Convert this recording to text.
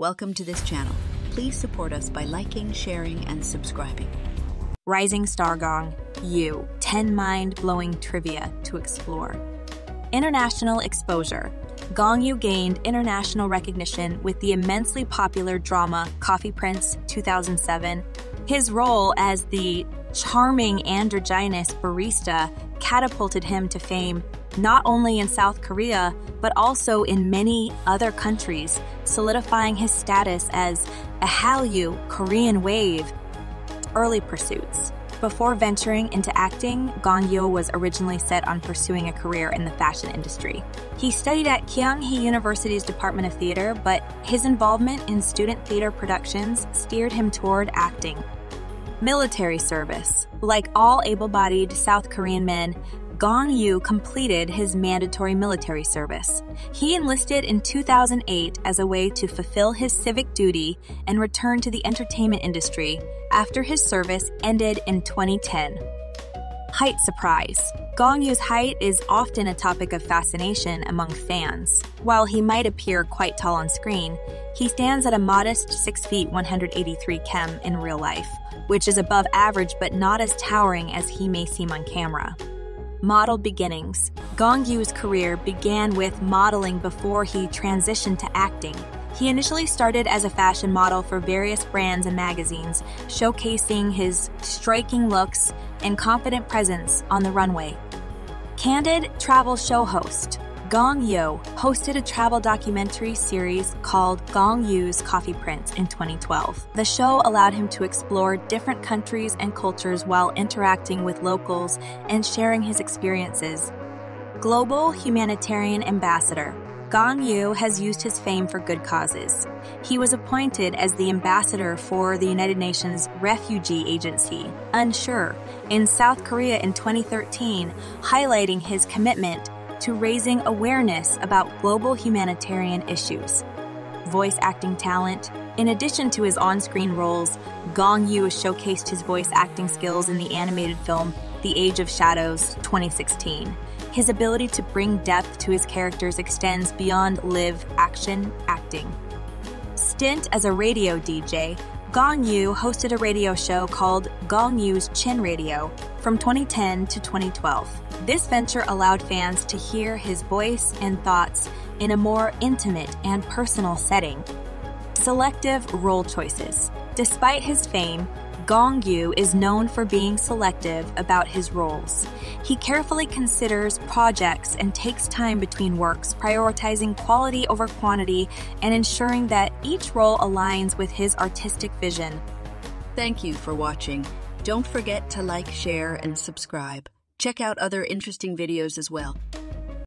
Welcome to this channel. Please support us by liking, sharing, and subscribing. Rising Star Gong Yoo, 10 mind-blowing trivia to explore. International exposure. Gong Yoo gained international recognition with the immensely popular drama Coffee Prince 2007. His role as the charming androgynous barista catapulted him to fame, not only in South Korea, but also in many other countries, solidifying his status as a Hallyu Korean wave. Early pursuits. Before venturing into acting, Gong Yoo was originally set on pursuing a career in the fashion industry. He studied at Kyunghee University's Department of Theater, but his involvement in student theater productions steered him toward acting. Military service. Like all able-bodied South Korean men, Gong Yoo completed his mandatory military service. He enlisted in 2008 as a way to fulfill his civic duty and return to the entertainment industry after his service ended in 2010. Height surprise. Gong Yoo's height is often a topic of fascination among fans. While he might appear quite tall on screen, he stands at a modest 6 feet 183 cm in real life, which is above average but not as towering as he may seem on camera. Model beginnings. Gong Yoo's career began with modeling before he transitioned to acting. He initially started as a fashion model for various brands and magazines, showcasing his striking looks and confident presence on the runway. Candid travel show host. Gong Yoo hosted a travel documentary series called Gong Yoo's Coffee Prince in 2012. The show allowed him to explore different countries and cultures while interacting with locals and sharing his experiences. Global humanitarian ambassador. Gong Yoo has used his fame for good causes. He was appointed as the ambassador for the United Nations Refugee Agency, UNHCR, in South Korea in 2013, highlighting his commitment to raising awareness about global humanitarian issues. Voice acting talent. In addition to his on-screen roles, Gong Yoo showcased his voice acting skills in the animated film The Age of Shadows 2016. His ability to bring depth to his characters extends beyond live action acting. Stint as a radio DJ. Gong Yoo hosted a radio show called Gong Yoo's Chin Radio from 2010 to 2012. This venture allowed fans to hear his voice and thoughts in a more intimate and personal setting. Selective role choices. Despite his fame, Gong Yoo is known for being selective about his roles. He carefully considers projects and takes time between works, prioritizing quality over quantity and ensuring that each role aligns with his artistic vision. Thank you for watching. Don't forget to like, share, and subscribe. Check out other interesting videos as well.